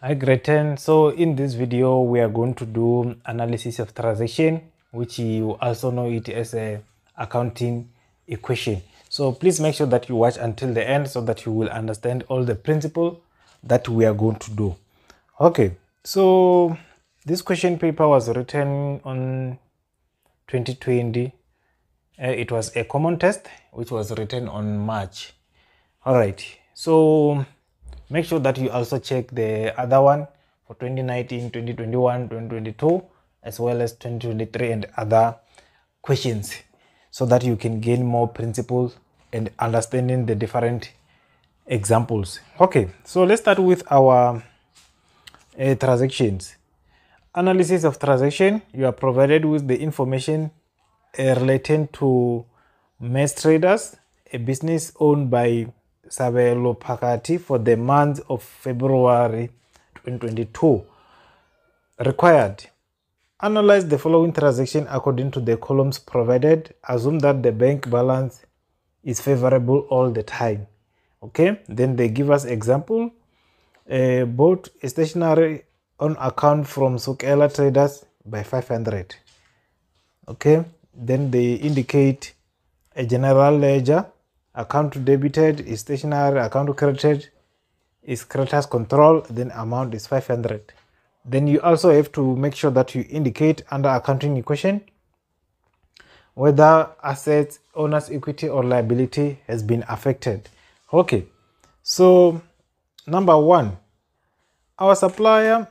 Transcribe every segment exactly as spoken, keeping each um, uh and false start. Hi Gretchen. So in this video we are going to do analysis of transaction, which you also know it as a accounting equation. So please make sure that you watch until the end so that you will understand all the principle that we are going to do. Okay, so this question paper was written on twenty twenty. Uh, it was a common test which was written on March. All right, so make sure that you also check the other one for twenty nineteen, twenty twenty-one, twenty twenty-two, as well as twenty twenty-three and other questions, so that you can gain more principles and understanding the different examples. Okay, so let's start with our uh, transactions. Analysis of transaction, you are provided with the information uh, relating to Mess Traders, a business owned by Sabelo Pakati for the month of February twenty twenty-two. Required: analyze the following transaction according to the columns provided. Assume that the bank balance is favorable all the time. Okay, then they give us example. Uh, bought a stationery on account from Sokela Traders by five hundred. Okay, then they indicate a general ledger. Account debited is stationary, account credited is creditor's control, then amount is five hundred. Then you also have to make sure that you indicate under accounting equation whether assets, owner's equity or liability has been affected. Okay, so number one, our supplier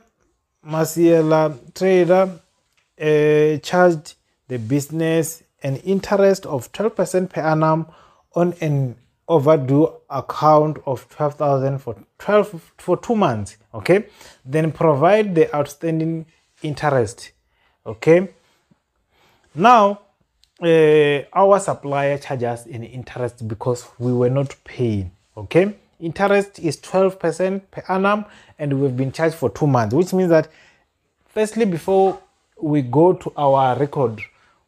Masiela Trader uh, charged the business an interest of twelve percent per annum on an overdue account of twelve thousand for twelve for two months. Okay, then provide the outstanding interest. Okay, now uh, our supplier charges an interest because we were not paying. Okay, interest is twelve percent per annum and we've been charged for two months, which means that firstly, before we go to our record,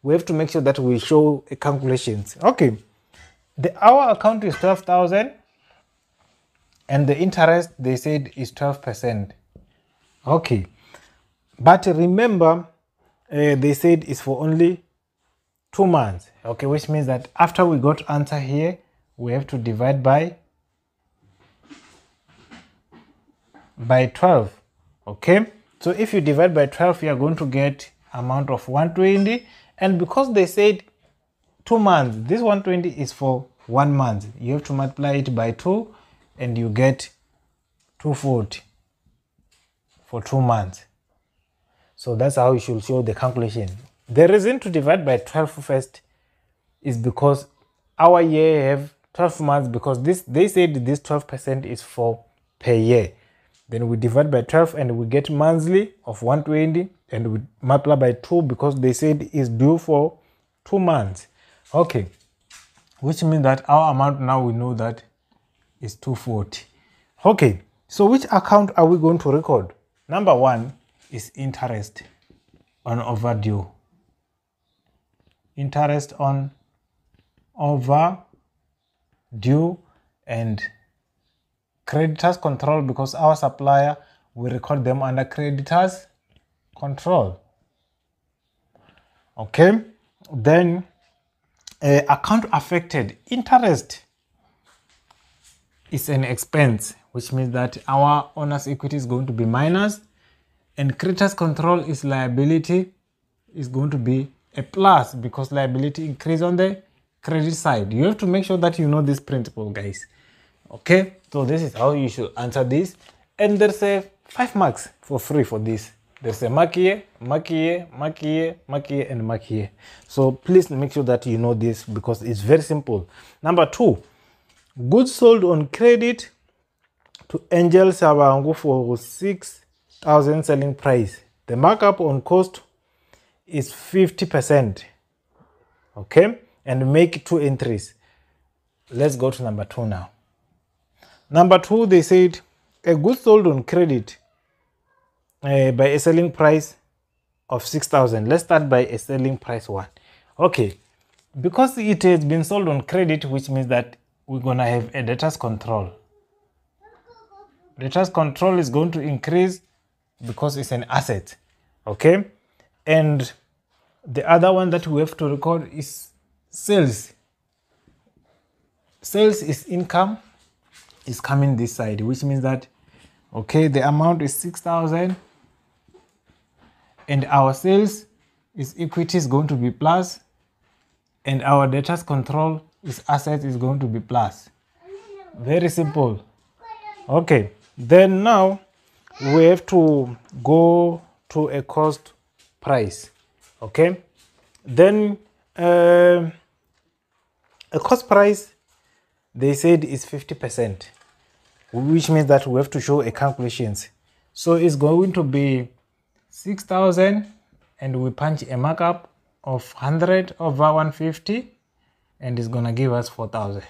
we have to make sure that we show calculations. Okay, the our account is twelve thousand and the interest they said is twelve percent. Okay, but remember uh, they said it's for only two months. Okay, which means that after we got answer here, we have to divide by by twelve. Okay, so if you divide by twelve, you are going to get amount of one hundred twenty, and because they said two months, this one hundred twenty is for one month. You have to multiply it by two and you get two hundred forty for two months. So that's how you should show the calculation. The reason to divide by twelve first is because our year have twelve months, because this they said this twelve percent is for per year. Then we divide by twelve and we get monthly of one hundred twenty, and we multiply by two because they said it's due for two months. Okay, which means that our amount now we know that is two hundred forty. Okay, so which account are we going to record? Number one is interest on overdue. Interest on overdue and creditors control, because our supplier will record them under creditors control. Okay, then Uh, account affected. Interest is an expense, which means that our owner's equity is going to be minus, and creditor's control is liability is going to be a plus because liability increase on the credit side. You have to make sure that you know this principle, guys. Okay, so this is how you should answer this, and there's a five marks for free for this. There's a mark here, mark here, mark here, mark here, and mark here. So please make sure that you know this because it's very simple. Number two, goods sold on credit to Angel Savangu for six thousand selling price. The markup on cost is fifty percent. Okay, and make two entries. Let's go to number two now. Number two, they said a goods sold on credit Uh, by a selling price of six thousand. Let's start by a selling price one. Okay, because it has been sold on credit, which means that we're gonna have a debtor's control. returns control is going to increase because it's an asset. Okay, and the other one that we have to record is sales. Sales is income, is coming this side, which means that, okay, the amount is six thousand and our sales is equity is going to be plus, and our debtors control is asset is going to be plus. Very simple. Okay, then now we have to go to a cost price. Okay, then uh, a cost price, they said is fifty percent, which means that we have to show a calculations. So it's going to be six thousand and we punch a markup of one hundred over one hundred fifty, and it's gonna give us four thousand.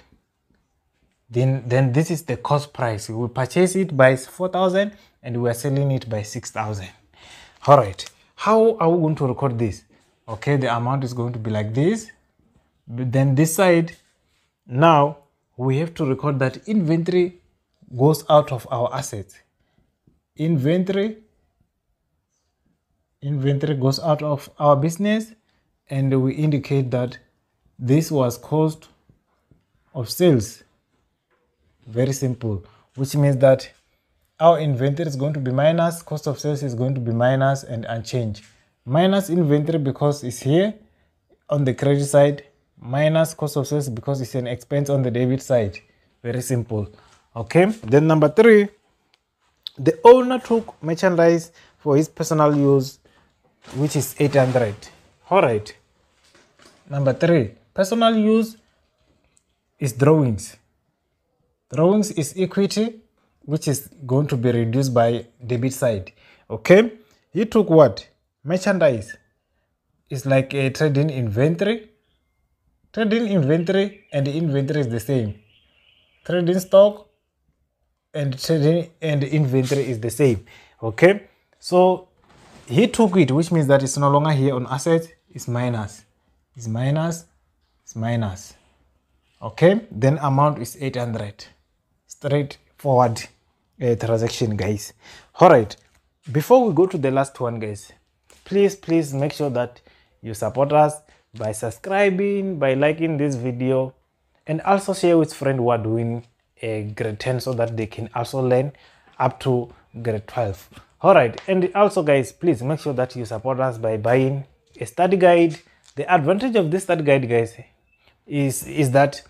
Then then this is the cost price. We will purchase it by four thousand and we are selling it by six thousand. All right, how are we going to record this? Okay, the amount is going to be like this, but then this side, now we have to record that inventory goes out of our assets. Inventory, inventory goes out of our business, and we indicate that this was cost of sales. Very simple, which means that our inventory is going to be minus, cost of sales is going to be minus and unchanged. Minus inventory because it's here on the credit side, minus cost of sales because it's an expense on the debit side. Very simple. Okay, then number three, the owner took merchandise for his personal use, which is eight hundred. All right, number three, personal use is drawings. Drawings is equity, which is going to be reduced by debit side. Okay, he took what? Merchandise. It's like a trading inventory. Trading inventory and the inventory is the same. Trading stock and trading and inventory is the same. Okay, so he took it, which means that it's no longer here on assets. It's minus. It's minus. It's minus. Okay, then amount is eight hundred. Straightforward uh, transaction, guys. All right, before we go to the last one, guys, please please make sure that you support us by subscribing, by liking this video, and also share with friends who are doing a grade ten so that they can also learn up to grade twelve. All right, and also, guys, please make sure that you support us by buying a study guide. The advantage of this study guide, guys, is is that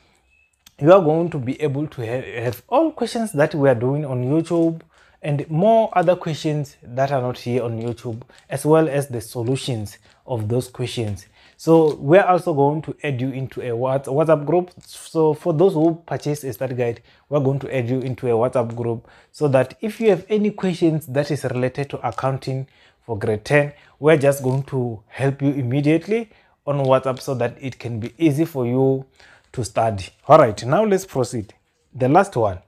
you are going to be able to have, have all questions that we are doing on YouTube and more other questions that are not here on YouTube, as well as the solutions of those questions. So we're also going to add you into a WhatsApp group. So for those who purchase a study guide, we're going to add you into a WhatsApp group so that if you have any questions that is related to accounting for grade ten, we're just going to help you immediately on WhatsApp so that it can be easy for you to study. All right, now let's proceed. The last one,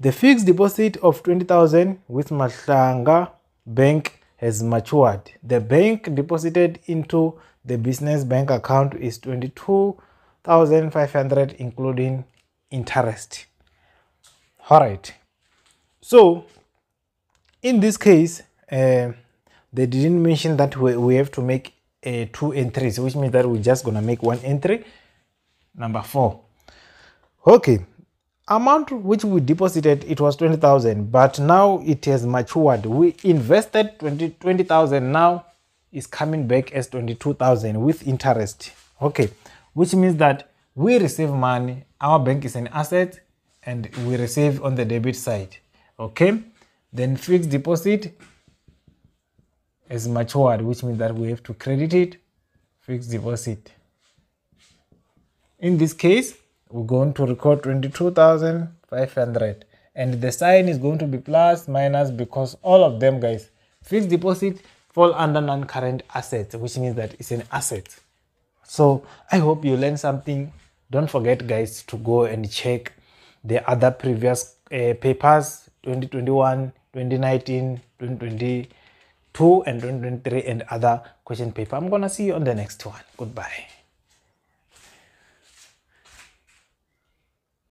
the fixed deposit of twenty thousand with Mashanga Bank has matured. The bank deposited into the business bank account is twenty-two thousand five hundred including interest. All right, so in this case, uh, they didn't mention that we, we have to make Uh, two entries, which means that we're just gonna make one entry. Number four, okay, amount which we deposited, it was twenty thousand, but now it has matured. We invested twenty thousand, now is coming back as twenty-two thousand with interest. Okay, which means that we receive money, our bank is an asset, and we receive on the debit side. Okay, then fixed deposit is matured, which means that we have to credit it, fixed deposit. In this case, we're going to record twenty-two thousand five hundred, and the sign is going to be plus minus because all of them, guys, fixed deposit fall under non-current assets, which means that it's an asset. So I hope you learned something. Don't forget, guys, to go and check the other previous uh, papers, twenty twenty-one, twenty nineteen, twenty twenty and twenty twenty-three and other question paper. I'm gonna see you on the next one. Goodbye.